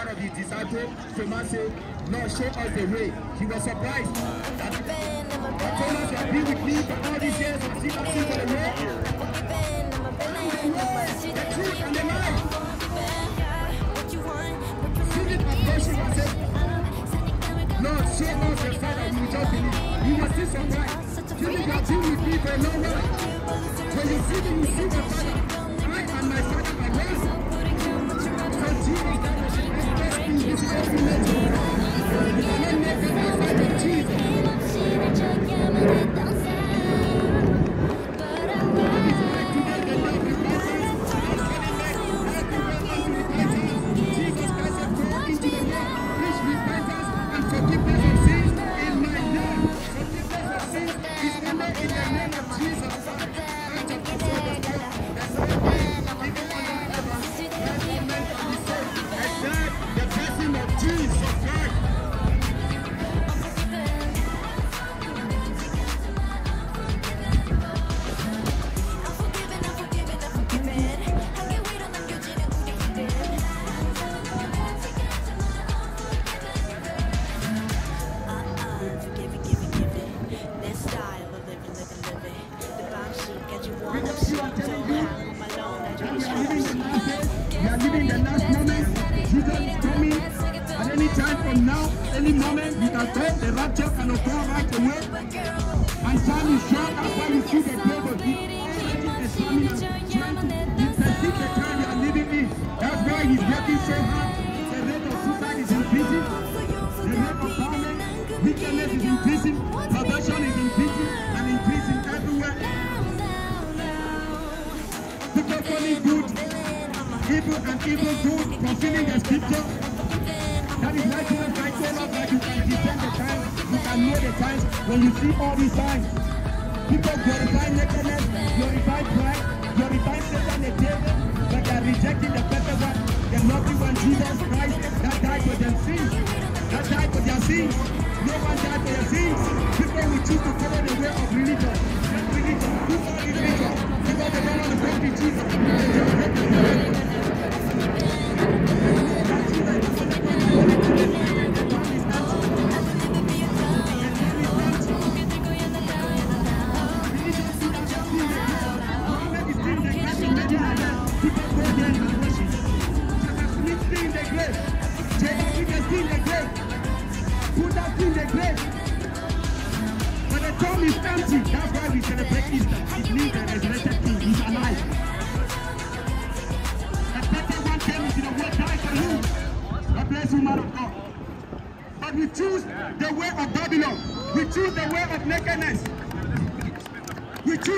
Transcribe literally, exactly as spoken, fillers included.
one of his disciples, Thomas, said, Lord, show us the way. He was surprised that Thomas had been with me for all these years and still asking for the way. The truth and the life. Seeking compassion and said, Lord, show us the sign of your justice. He was still surprised. You have been with me for a long while. When you see me, you see the Father. I and my Father are one. So Jesus, that was the best thing you should ever make. You cannot make it outside of Jesus. Jesus Christ has come into the world, preach repentance and forgiveness of sins in my name. Forgiveness of sins is only in the name of Jesus Christ. I just want to understand that I am living under the heaven, that all men can be saved, except the blessing of Jesus Christ.